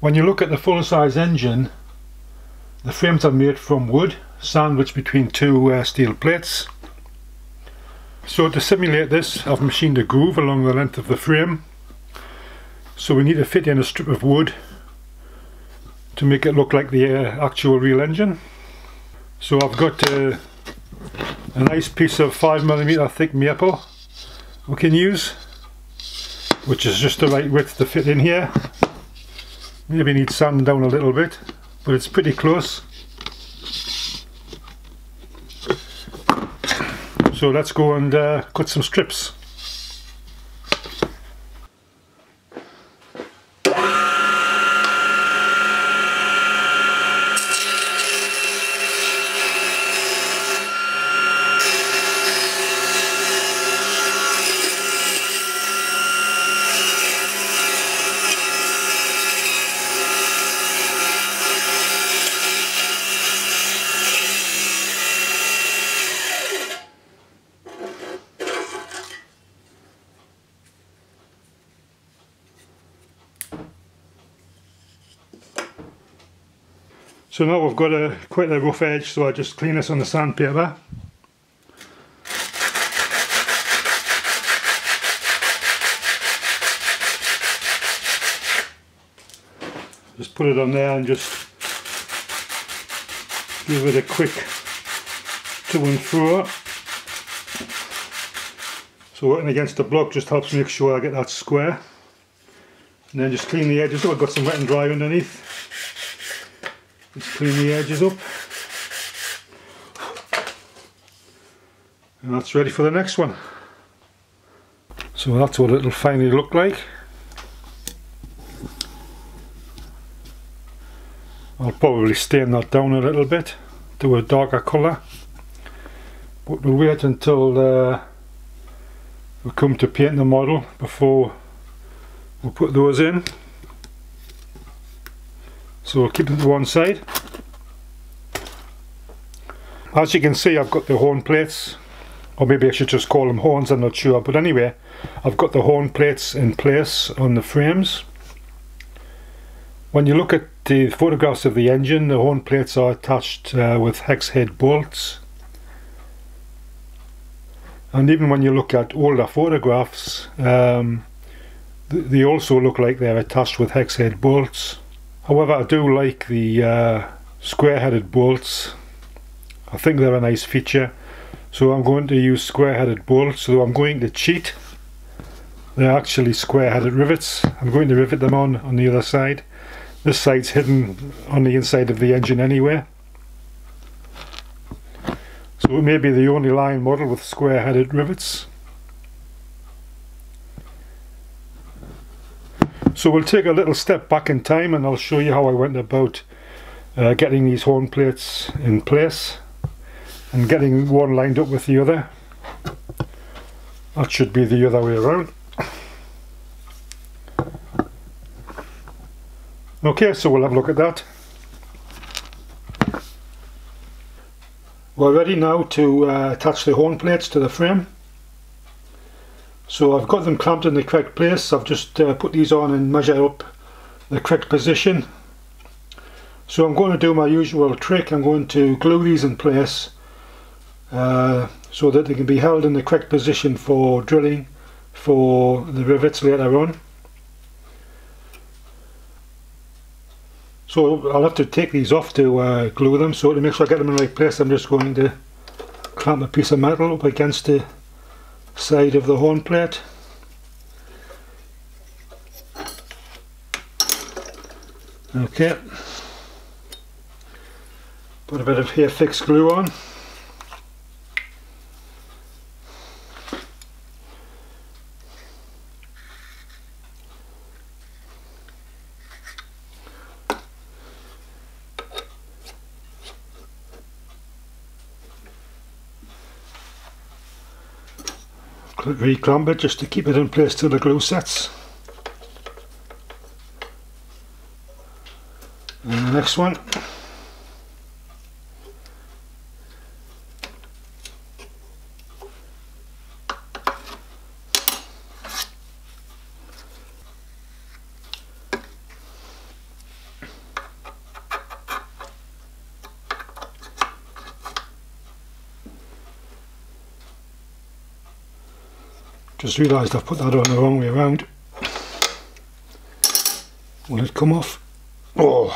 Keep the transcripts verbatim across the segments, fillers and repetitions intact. When you look at the full-size engine, the frames are made from wood, sandwiched between two uh, steel plates. So to simulate this, I've machined a groove along the length of the frame. So we need to fit in a strip of wood to make it look like the uh, actual real engine. So I've got uh, a nice piece of five millimeter thick maple we can use, which is just the right width to fit in here. Maybe need sanding down a little bit, but it's pretty close. So let's go and uh, cut some strips. So now we've got a quite a rough edge, so I just clean this on the sandpaper. Just put it on there and just give it a quick to and fro. So working against the block just helps make sure I get that square. And then just clean the edges. Oh, I've got some wet and dry underneath. Just clean the edges up, and that's ready for the next one. So that's what it'll finally look like. I'll probably stain that down a little bit to a darker colour, but we'll wait until uh, we come to paint the model before we put those in. So we'll keep it to one side. As you can see, I've got the horn plates, or maybe I should just call them horns, I'm not sure, but anyway, I've got the horn plates in place on the frames. When you look at the photographs of the engine, the horn plates are attached uh, with hex head bolts. And even when you look at older photographs, um, th they also look like they're attached with hex head bolts. However, I do like the uh, square-headed bolts. I think they're a nice feature, so I'm going to use square-headed bolts, though I'm going to cheat. They're actually square-headed rivets. I'm going to rivet them on on the other side. This side's hidden on the inside of the engine anyway. So it may be the only Lion model with square-headed rivets. So we'll take a little step back in time and I'll show you how I went about uh, getting these horn plates in place and getting one lined up with the other. That should be the other way around. Okay, so we'll have a look at that. We're ready now to uh, attach the horn plates to the frame. So I've got them clamped in the correct place. I've just uh, put these on and measure up the correct position. So I'm going to do my usual trick. I'm going to glue these in place uh, so that they can be held in the correct position for drilling for the rivets later on. So I'll have to take these off to uh, glue them. So to make sure I get them in the right place, I'm just going to clamp a piece of metal up against the side of the horn plate, okay. Put a bit of hair fix glue on, re-clamp it just to keep it in place till the glue sets. And the next one. Just realised I've put that on the wrong way around. Will it come off? Oh!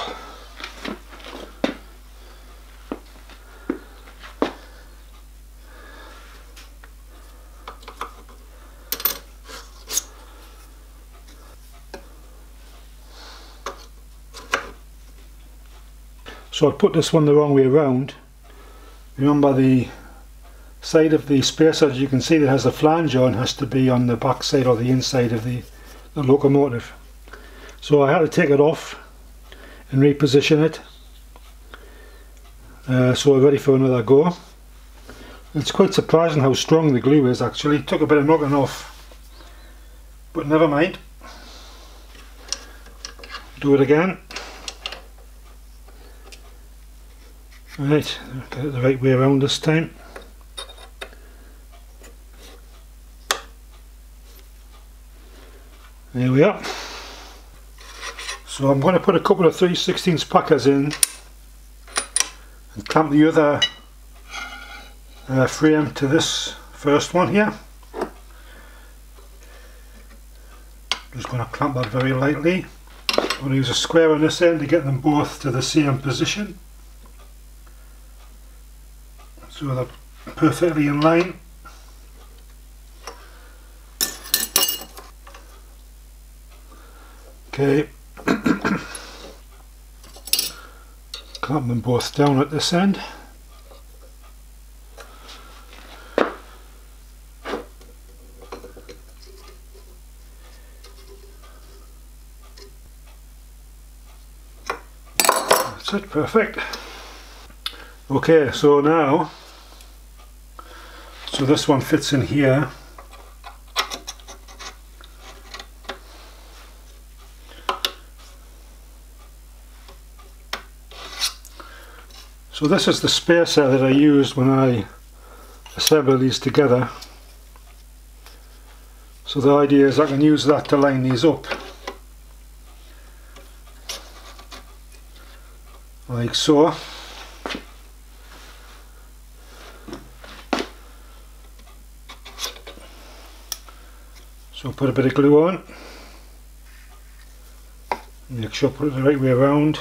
So I put this one the wrong way around. Remember, the side of the spacer, as you can see, that has the flange on has to be on the back side or the inside of the, the locomotive. So I had to take it off and reposition it. Uh, so we're ready for another go. It's quite surprising how strong the glue is actually. It took a bit of knocking off, but never mind. Do it again. Right, get it the right way around this time. There we are. So I'm going to put a couple of three sixteenths packers in and clamp the other uh, frame to this first one here. Just going to clamp that very lightly. I'm going to use a square on this end to get them both to the same position, so they're perfectly in line. Okay, clamp them both down at this end. That's it, perfect. Okay, so now So this one fits in here. So this is the spacer that I used when I assembled these together. So the idea is I can use that to line these up, like so. So put a bit of glue on, make sure I put it the right way around.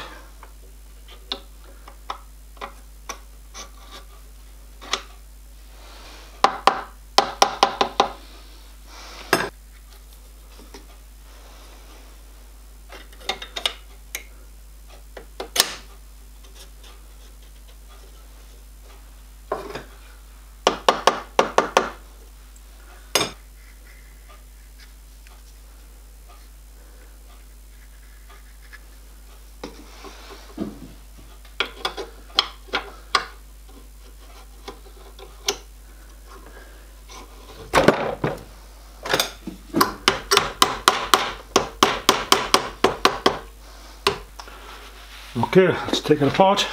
Okay, let's take it apart.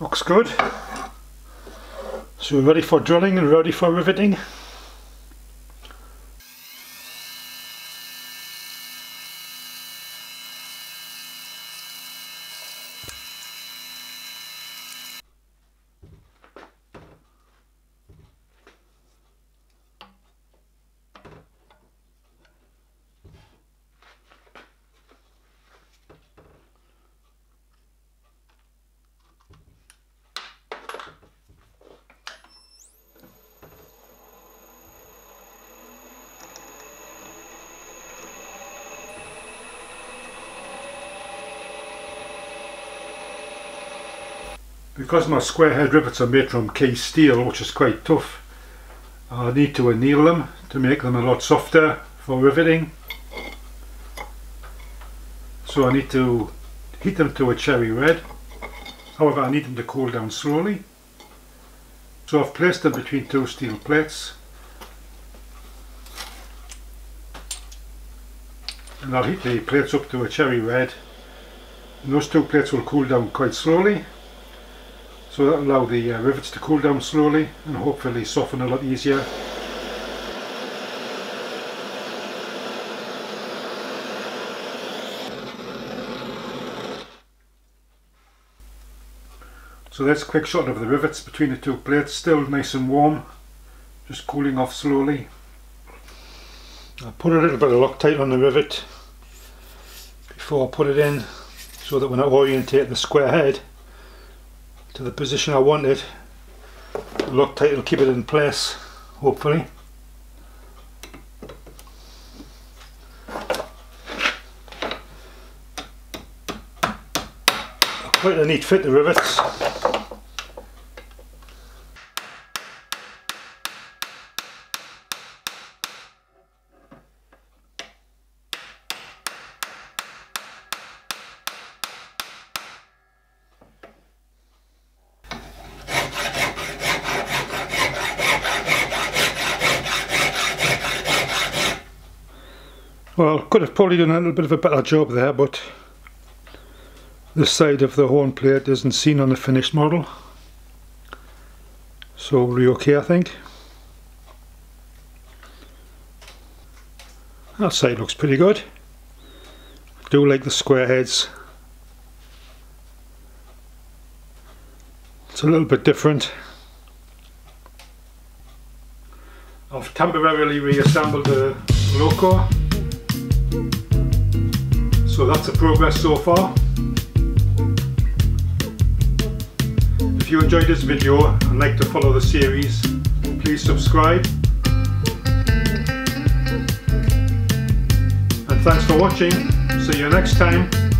Looks good. So we're ready for drilling and ready for riveting. Because my square head rivets are made from key steel, which is quite tough, I need to anneal them to make them a lot softer for riveting. So I need to heat them to a cherry red. However, I need them to cool down slowly. So I've placed them between two steel plates, and I'll heat the plates up to a cherry red, and those two plates will cool down quite slowly. So that will allow the uh, rivets to cool down slowly and hopefully soften a lot easier. So that's a quick shot of the rivets between the two plates, still nice and warm, just cooling off slowly. I put a little bit of Loctite on the rivet before I put it in, so that when I orientate the square head to the position I want it, the Loctite will keep it in place, hopefully. Quite a neat fit, the rivets. Well, could have probably done a little bit of a better job there, but this side of the horn plate isn't seen on the finished model, so we'll be okay, I think. That side looks pretty good. I do like the square heads. It's a little bit different. I've temporarily reassembled the loco. So that's a progress so far. If you enjoyed this video and like to follow the series, please subscribe. And thanks for watching. See you next time.